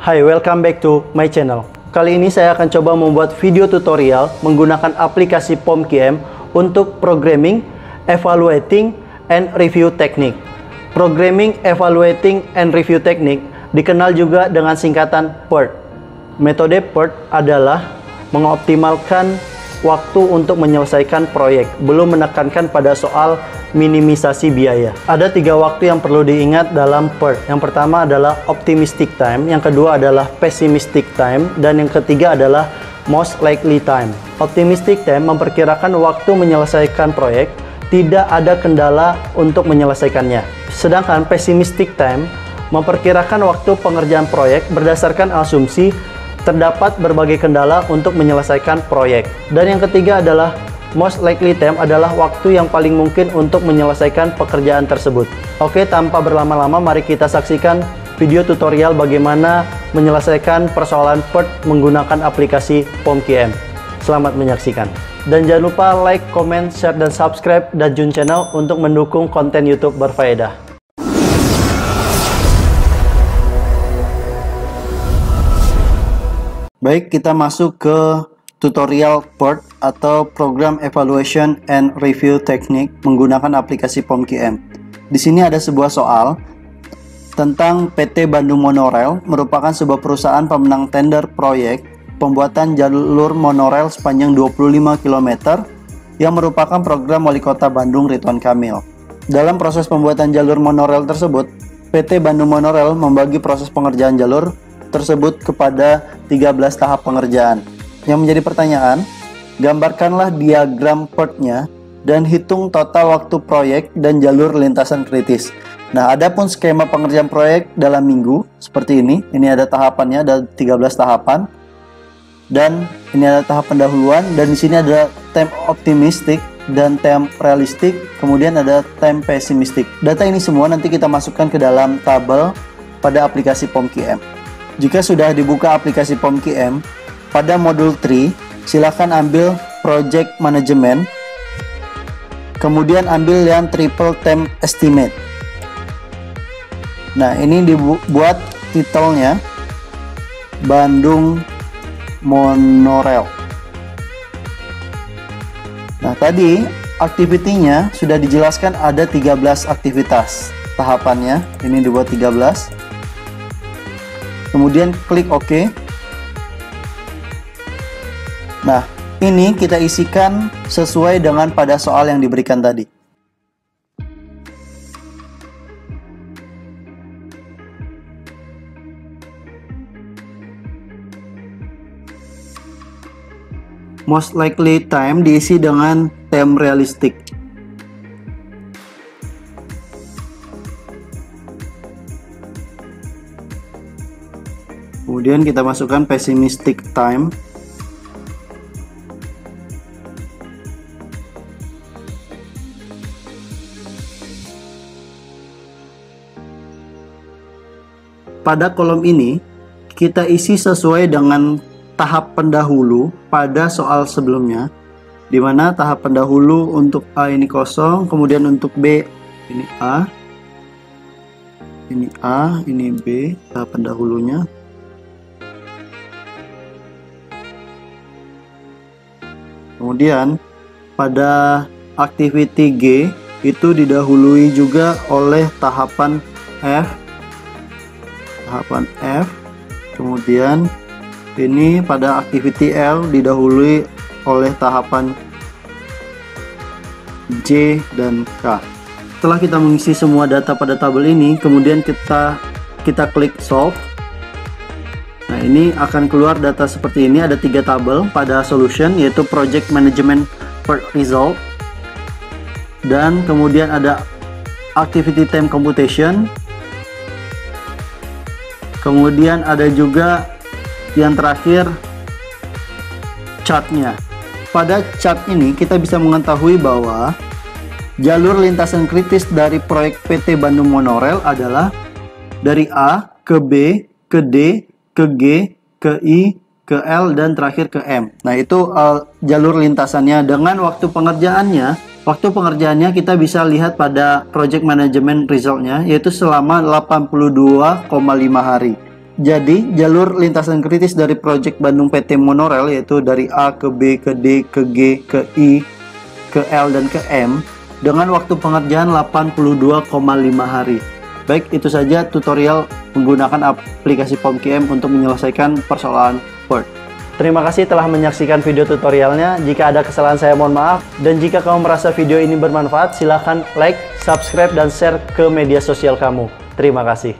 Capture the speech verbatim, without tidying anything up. Hai, welcome back to my channel. Kali ini saya akan coba membuat video tutorial menggunakan aplikasi P O M Q M untuk programming, evaluating, and review technique. Programming, evaluating, and review technique dikenal juga dengan singkatan P E R T. Metode P E R T adalah mengoptimalkan waktu untuk menyelesaikan proyek, belum menekankan pada soal minimisasi biaya. Ada tiga waktu yang perlu diingat dalam P E R T. Yang pertama adalah optimistic time, yang kedua adalah pessimistic time, dan yang ketiga adalah most likely time. Optimistic time memperkirakan waktu menyelesaikan proyek, tidak ada kendala untuk menyelesaikannya. Sedangkan pessimistic time memperkirakan waktu pengerjaan proyek berdasarkan asumsi terdapat berbagai kendala untuk menyelesaikan proyek. Dan yang ketiga adalah most likely time adalah waktu yang paling mungkin untuk menyelesaikan pekerjaan tersebut. Oke, tanpa berlama-lama mari kita saksikan video tutorial bagaimana menyelesaikan persoalan P E R T menggunakan aplikasi P O M Q M. Selamat menyaksikan. Dan jangan lupa like, comment, share, dan subscribe Dajun Channel untuk mendukung konten YouTube berfaedah. Baik, kita masuk ke tutorial P E R T atau Program Evaluation and Review Technique menggunakan aplikasi P O M Q M. Di sini ada sebuah soal tentang P T Bandung Monorail, merupakan sebuah perusahaan pemenang tender proyek pembuatan jalur monorail sepanjang dua puluh lima kilometer yang merupakan program Wali Kota Bandung Ridwan Kamil. Dalam proses pembuatan jalur monorail tersebut, P T Bandung Monorail membagi proses pengerjaan jalur tersebut kepada tiga belas tahap pengerjaan. Yang menjadi pertanyaan, gambarkanlah diagram P E R T-nya dan hitung total waktu proyek dan jalur lintasan kritis. Nah, adapun skema pengerjaan proyek dalam minggu seperti ini. Ini ada tahapannya, ada tiga belas tahapan. Dan ini ada tahap pendahuluan, dan di sini ada time optimistic dan time realistic, kemudian ada time pessimistic. Data ini semua nanti kita masukkan ke dalam tabel pada aplikasi P O M Q M. Jika sudah dibuka aplikasi P O M Q M, pada modul tiga, silakan ambil Project Management, kemudian ambil yang Triple Time Estimate. Nah, ini dibuat titelnya Bandung Monorail. Nah, tadi aktivitinya sudah dijelaskan ada tiga belas aktivitas. Tahapannya, ini dibuat tiga belas. Kemudian klik OK. Nah, ini kita isikan sesuai dengan pada soal yang diberikan tadi. Most likely time diisi dengan time realistic. Kemudian kita masukkan pessimistic time. Pada kolom ini, kita isi sesuai dengan tahap pendahulu pada soal sebelumnya, di mana tahap pendahulu untuk A ini kosong, kemudian untuk B ini A, ini A, ini B, tahap pendahulunya. Kemudian pada activity G itu didahului juga oleh tahapan F, tahapan F, kemudian ini pada activity L didahului oleh tahapan J dan K. Setelah kita mengisi semua data pada tabel ini, kemudian kita kita klik solve. Nah, ini akan keluar data seperti ini. Ada tiga tabel pada solution, yaitu project management P E R T result, dan kemudian ada activity time computation, kemudian ada juga yang terakhir chartnya. Pada chart ini kita bisa mengetahui bahwa jalur lintasan kritis dari proyek P T Bandung Monorail adalah dari A ke B ke D ke G ke I ke L dan terakhir ke M. Nah, itu uh, jalur lintasannya. Dengan waktu pengerjaannya, waktu pengerjaannya kita bisa lihat pada project management resultnya, yaitu selama delapan puluh dua koma lima hari. Jadi, jalur lintasan kritis dari proyek Bandung P T Monorail yaitu dari A ke B ke D ke G ke I ke L dan ke M dengan waktu pengerjaan delapan puluh dua koma lima hari. Baik, itu saja tutorial menggunakan aplikasi P O M Q M untuk menyelesaikan persoalan PERT. Terima kasih telah menyaksikan video tutorialnya. Jika ada kesalahan saya mohon maaf, dan jika kamu merasa video ini bermanfaat, silahkan like, subscribe, dan share ke media sosial kamu. Terima kasih.